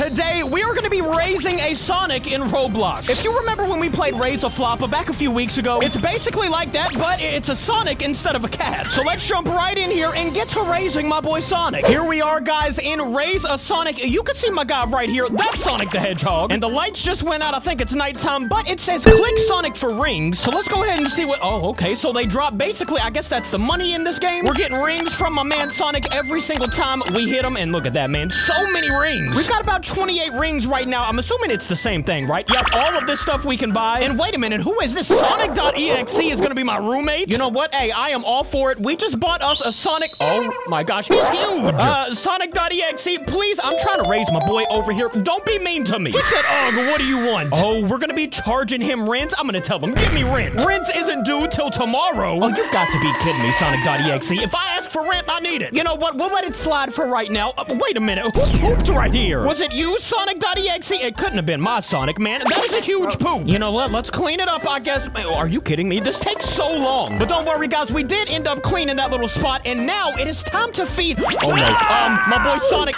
Today, we are going to be raising a Sonic in Roblox. If you remember when we played Raise a Floppa back a few weeks ago, it's basically like that, but it's a Sonic instead of a cat. So let's jump right in here and get to raising my boy Sonic. Here we are, guys, in Raise a Sonic. You can see my guy right here. That's Sonic the Hedgehog. And the lights just went out. I think it's nighttime, but it says click Sonic for rings. So let's go ahead and see what... Oh, okay. So they drop basically, I guess that's the money in this game. We're getting rings from my man Sonic every single time we hit him. And look at that, man. So many rings. We've got about 28 rings right now. I'm assuming it's the same thing, right? Yep, all of this stuff we can buy. And wait a minute, who is this? Sonic.exe is gonna be my roommate? You know what? Hey, I am all for it. We just bought us a Sonic. Oh my gosh, he's huge. Sonic.exe, please, I'm trying to raise my boy over here. Don't be mean to me. He said, oh, what do you want? Oh, we're gonna be charging him rent. I'm gonna tell him, give me rent. Rent isn't due till tomorrow. Oh, you've got to be kidding me, Sonic.exe. If I ask for rent, I need it. You know what? We'll let it slide for right now. Wait a minute, who pooped right here? Was it you, Sonic.exe? It couldn't have been my Sonic, man. That was a huge poop. You know what? Let's clean it up, I guess. Are you kidding me? This takes so long. But don't worry, guys. We did end up cleaning that little spot, and now it is time to feed... Oh, no. My boy Sonic...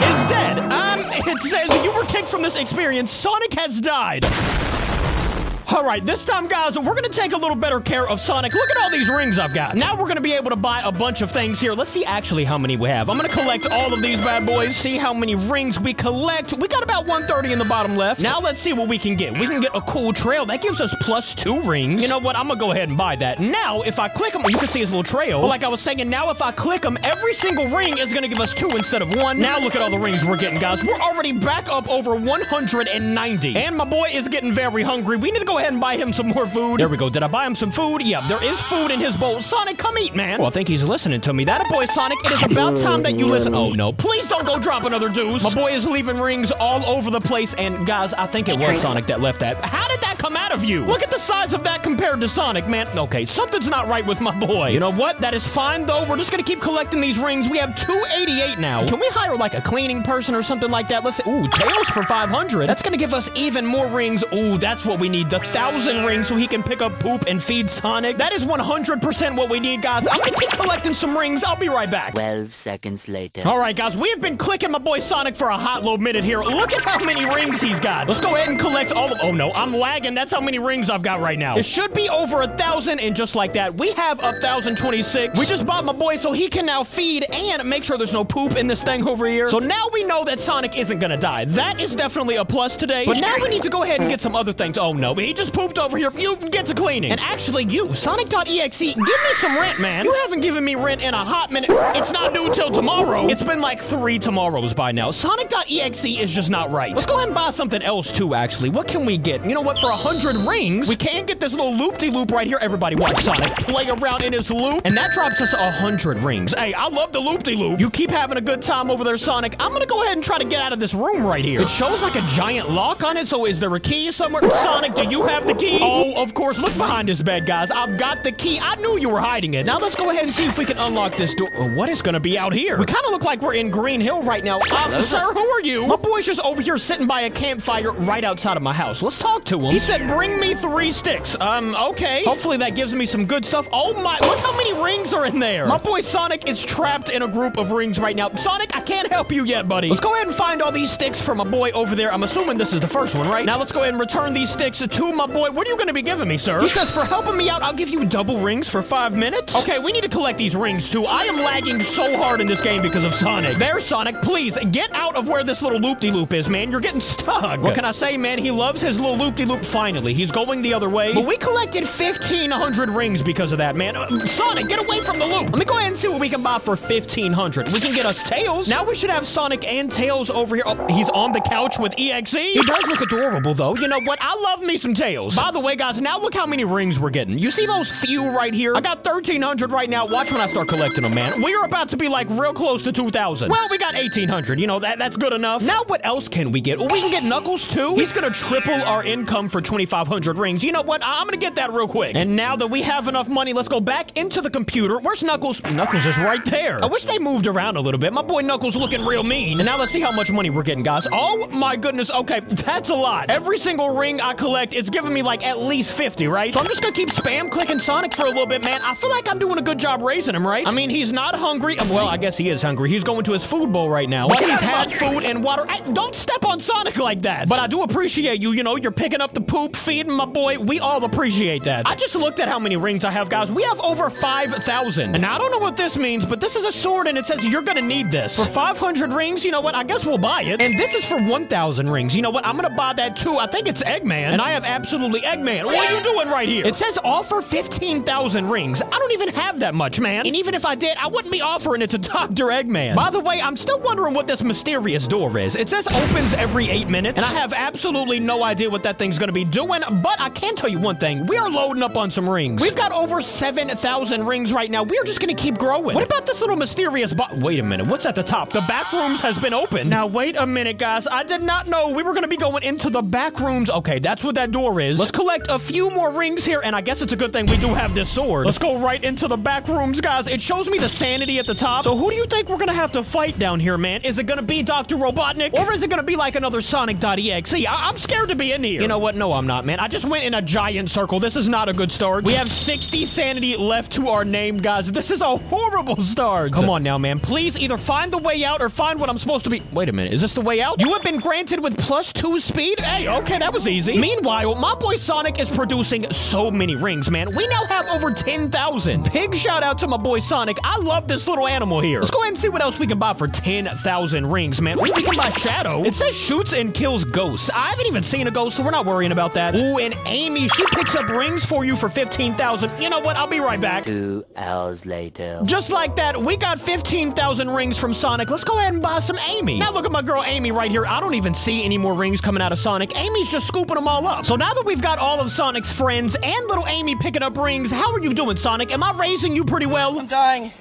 is dead. It says you were kicked from this experience. Sonic has died. All right, this time, guys, we're going to take a little better care of Sonic. Look at all these rings I've got. Now we're going to be able to buy a bunch of things here. Let's see actually how many we have. I'm going to collect all of these bad boys, see how many rings we collect. We got about 130 in the bottom left. Now let's see what we can get. We can get a cool trail. That gives us +2 rings. You know what? I'm going to go ahead and buy that. Now, if I click him, you can see his little trail. But like I was saying, now if I click him, every single ring is going to give us 2 instead of 1. Now look at all the rings we're getting, guys. We're already back up over 190. And my boy is getting very hungry. We need to go ahead and buy him some more food. There we go. Did I buy him some food? Yeah, there is food in his bowl. Sonic, come eat, man. Well, I think he's listening to me. That a boy, Sonic. It is about time that you listen. Oh, no. Please don't go drop another deuce. My boy is leaving rings all over the place. And, guys, I think it was Sonic that left that. How did that come out of you? Look at the size of that compared to Sonic, man. Okay, something's not right with my boy. You know what? That is fine, though. We're just going to keep collecting these rings. We have 288 now. Can we hire, like, a cleaning person or something like that? Let's see. Ooh, Tails for 500. That's going to give us even more rings. Ooh, that's what we need. The 1,000 rings so he can pick up poop and feed Sonic. That is 100% what we need, guys. I'm gonna keep collecting some rings. I'll be right back. 12 seconds later. All right, guys, we've been clicking my boy Sonic for a hot little minute here. Look at how many rings he's got. Let's go ahead and collect all of... Oh, no, I'm lagging. That's how many rings I've got right now. It should be over 1,000, and just like that, we have 1,026. We just bought my boy so he can now feed and make sure there's no poop in this thing over here. So now we know that Sonic isn't gonna die. That is definitely a plus today, but now we need to go ahead and get some other things. Oh, no, he just pooped over here. You get to cleaning. And actually, you, Sonic.exe, give me some rent, man. You haven't given me rent in a hot minute. It's not due till tomorrow. It's been like 3 tomorrows by now. Sonic.exe is just not right. Let's go ahead and buy something else, too, actually. What can we get? You know what? For 100 rings, we can get this little loop-de-loop right here. Everybody watch Sonic play around in his loop. And that drops us 100 rings. Hey, I love the loop-de-loop. You keep having a good time over there, Sonic. I'm gonna go ahead and try to get out of this room right here. It shows like a giant lock on it, so is there a key somewhere? Sonic, do you have the key? Oh, of course. Look behind his bed, guys. I've got the key. I knew you were hiding it. Now let's go ahead and see if we can unlock this door. What is gonna be out here? We kind of look like we're in Green Hill right now. Sir, who are you? My boy's just over here sitting by a campfire right outside of my house. Let's talk to him. He said, bring me 3 sticks. Okay. Hopefully that gives me some good stuff. Oh my, look how many rings are in there. My boy Sonic is trapped in a group of rings right now. Sonic, I can't help you yet, buddy. Let's go ahead and find all these sticks for my boy over there. I'm assuming this is the first one, right? Now let's go ahead and return these sticks to my boy. What are you going to be giving me, sir? He says, for helping me out, I'll give you double rings for 5 minutes. Okay, we need to collect these rings, too. I am lagging so hard in this game because of Sonic. There, Sonic, please get out of where this little loop-de-loop is, man. You're getting stuck. What can I say, man? He loves his little loop-de-loop. Finally, he's going the other way. But we collected 1,500 rings because of that, man. Sonic, get away from the loop. Let me go ahead and see what we can buy for 1,500. We can get us Tails. Now we should have Sonic and Tails over here. Oh, he's on the couch with EXE. He does look adorable, though. You know what? I love me some Tails. By the way, guys, now look how many rings we're getting. You see those few right here? I got 1,300 right now. Watch when I start collecting them, man. We are about to be, like, real close to 2,000. Well, we got 1,800. You know, that's good enough. Now what else can we get? We can get Knuckles, too. He's gonna triple our income for 2,500 rings. You know what? I'm gonna get that real quick. And now that we have enough money, let's go back into the computer. Where's Knuckles? Knuckles is right there. I wish they moved around a little bit. My boy Knuckles looking real mean. And now let's see how much money we're getting, guys. Oh, my goodness. Okay, that's a lot. Every single ring I collect, it's giving me like at least 50, right? So I'm just gonna keep spam clicking Sonic for a little bit, man. I feel like I'm doing a good job raising him, right? I mean, he's not hungry. Well, I guess he is hungry. He's going to his food bowl right now. But he's had food and water. Hey, don't step on Sonic like that. But I do appreciate you, you know, you're picking up the poop, feeding my boy. We all appreciate that. I just looked at how many rings I have, guys. We have over 5,000. And I don't know what this means, but this is a sword and it says you're gonna need this. For 500 rings, you know what? I guess we'll buy it. And this is for 1,000 rings. You know what? I'm gonna buy that too. I think it's Eggman. And I have absolutely Eggman. What are you doing right here? It says offer 15,000 rings. I don't even have that much, man. And even if I did, I wouldn't be offering it to Dr. Eggman. By the way, I'm still wondering what this mysterious door is. It says opens every 8 minutes. And I have absolutely no idea what that thing's gonna be doing, but I can tell you one thing. We are loading up on some rings. We've got over 7,000 rings right now. We're just gonna keep growing. What about this little mysterious wait a minute, what's at the top? The back rooms has been open. Now, wait a minute, guys. I did not know we were gonna be going into the back rooms. Okay, that's what that door is. Let's collect a few more rings here, and I guess it's a good thing we do have this sword. Let's go right into the back rooms, guys. It shows me the sanity at the top. So who do you think we're gonna have to fight down here, man? Is it gonna be Dr. Robotnik, or is it gonna be like another Sonic.exe? I'm scared to be in here. You know what? No, I'm not, man. I just went in a giant circle. This is not a good start. We have 60 sanity left to our name, guys. This is a horrible start. Come on now, man. Please either find the way out or find what I'm supposed to be. Wait a minute. Is this the way out? You have been granted with +2 speed? Hey, okay, that was easy. Meanwhile, my boy Sonic is producing so many rings, man. We now have over 10,000. Big shout out to my boy Sonic. I love this little animal here. Let's go ahead and see what else we can buy for 10,000 rings, man. We can buy Shadow. It says shoots and kills ghosts. I haven't even seen a ghost, so we're not worrying about that. Ooh, and Amy, she picks up rings for you for 15,000. You know what? I'll be right back. 2 hours later. Just like that, we got 15,000 rings from Sonic. Let's go ahead and buy some Amy. Now look at my girl Amy right here. I don't even see any more rings coming out of Sonic. Amy's just scooping them all up. So now that we've got all of Sonic's friends and little Amy picking up rings, how are you doing, Sonic? Am I raising you pretty well? I'm dying.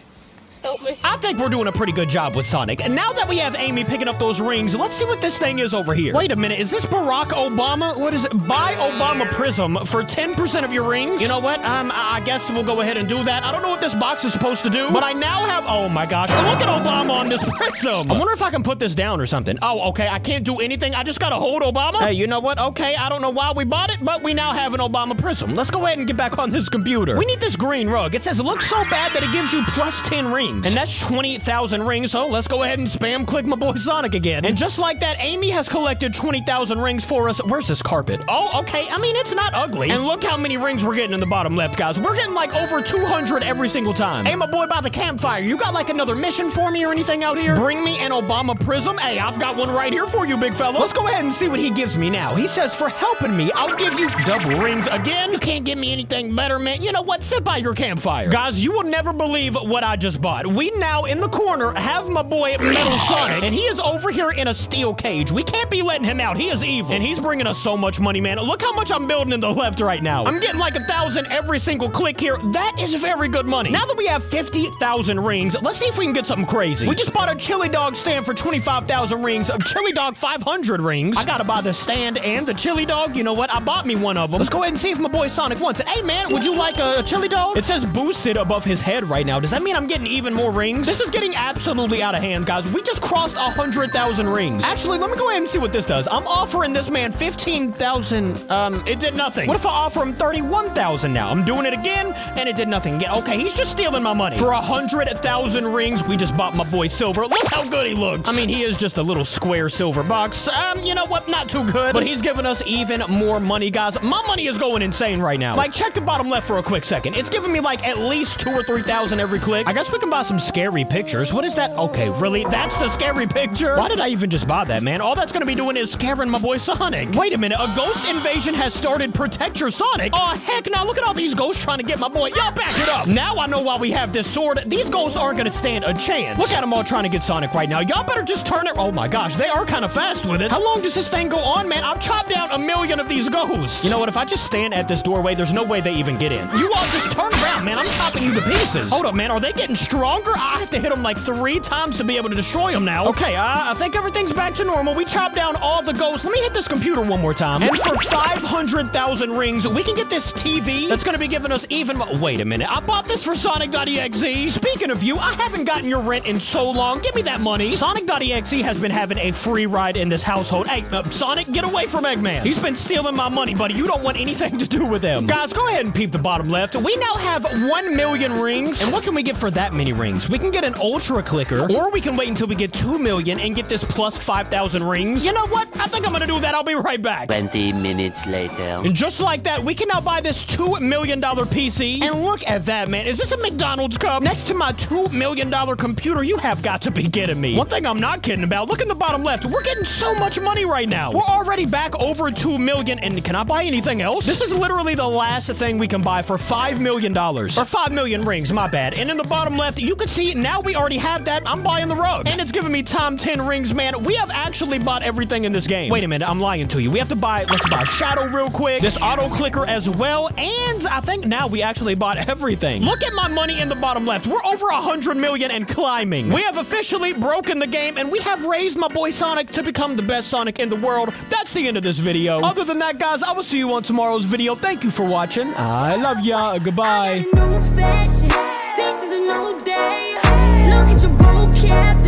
Help me. I think we're doing a pretty good job with Sonic. And now that we have Amy picking up those rings, let's see what this thing is over here. Wait a minute. Is this Barack Obama? What is it? Buy Obama Prism for 10% of your rings? You know what? I guess we'll go ahead and do that. I don't know what this box is supposed to do, but I now have... Oh, my gosh. Look at Obama on this prism. I wonder if I can put this down or something. Oh, okay. I can't do anything. I just got to hold Obama. Hey, you know what? Okay. I don't know why we bought it, but we now have an Obama Prism. Let's go ahead and get back on this computer. We need this green rug. It says it looks so bad that it gives you +10 rings. And that's 20,000 rings, so let's go ahead and spam click my boy Sonic again. And just like that, Amy has collected 20,000 rings for us. Where's this carpet? Oh, okay. I mean, it's not ugly. And look how many rings we're getting in the bottom left, guys. We're getting like over 200 every single time. Hey, my boy by the campfire, you got like another mission for me or anything out here? Bring me an Obama Prism. Hey, I've got one right here for you, big fella. Let's go ahead and see what he gives me now. He says, for helping me, I'll give you double rings again. You can't give me anything better, man. You know what? Sit by your campfire. Guys, you will never believe what I just bought. We now, in the corner, have my boy Metal Sonic, and he is over here in a steel cage. We can't be letting him out. He is evil, and he's bringing us so much money, man. Look how much I'm building in the left right now. I'm getting like 1,000 every single click here. That is very good money. Now that we have 50,000 rings, let's see if we can get something crazy. We just bought a chili dog stand for 25,000 rings, a chili dog 500 rings. I gotta buy the stand and the chili dog. You know what? I bought me one of them. Let's go ahead and see if my boy Sonic wants it. Hey, man, would you like a chili dog? It says boosted above his head right now. Does that mean I'm getting even more rings? This is getting absolutely out of hand, guys. We just crossed 100,000 rings. Actually, let me go ahead and see what this does. I'm offering this man 15,000. It did nothing. What if I offer him 31,000 now? I'm doing it again, and it did nothing again. Okay, he's just stealing my money. For 100,000 rings, we just bought my boy Silver. Look how good he looks. I mean, he is just a little square silver box. You know what? Not too good, but he's giving us even more money, guys. My money is going insane right now. Like, check the bottom left for a quick second. It's giving me, like, at least 2,000 or 3,000 every click. I guess we can buy some scary pictures. What is that? Okay, really? That's the scary picture? Why did I even just buy that, man? All that's gonna be doing is scaring my boy Sonic. Wait a minute. A ghost invasion has started. Protect your Sonic. Oh, heck no. Look at all these ghosts trying to get my boy. Y'all back it up. Now I know why we have this sword. These ghosts aren't gonna stand a chance. Look at them all trying to get Sonic right now. Y'all better just turn it. Oh my gosh, they are kind of fast with it. How long does this thing go on, man? I've chopped down 1,000,000 of these ghosts. You know what? If I just stand at this doorway, there's no way they even get in. You all just turn around, man. I'm chopping you to pieces. Hold up, man. Are they getting strong? longer? I have to hit him like 3 times to be able to destroy him now. Okay, I think everything's back to normal. We chopped down all the ghosts. Let me hit this computer one more time. And for 500,000 rings, we can get this TV that's gonna be giving us even more. Wait a minute. I bought this for Sonic.exe. Speaking of you, I haven't gotten your rent in so long. Give me that money. Sonic.exe has been having a free ride in this household. Hey, Sonic, get away from Eggman. He's been stealing my money, buddy. You don't want anything to do with him. Guys, go ahead and peep the bottom left. We now have 1 million rings. And what can we get for that many rings? We can get an ultra clicker, or we can wait until we get 2 million and get this plus 5,000 rings. You know what? I think I'm gonna do that. I'll be right back. 20 minutes later. And just like that, we can now buy this $2 million PC. And look at that, man. Is this a McDonald's cup? Next to my $2 million computer, you have got to be kidding me. One thing I'm not kidding about, look in the bottom left. We're getting so much money right now. We're already back over 2 million. And can I buy anything else? This is literally the last thing we can buy for $5 million. Or 5 million rings, my bad. And in the bottom left, you can see now we already have that. I'm buying the road. And it's giving me time 10 rings, man. We have actually bought everything in this game. Wait a minute, I'm lying to you. We have to buy, let's buy Shadow real quick. This auto clicker as well. And I think now we actually bought everything. Look at my money in the bottom left. We're over 100 million and climbing. We have officially broken the game and we have raised my boy Sonic to become the best Sonic in the world. That's the end of this video. Other than that, guys, I will see you on tomorrow's video. Thank you for watching. I love ya. Goodbye. New fashion. This is a new day. Look at your boo cap.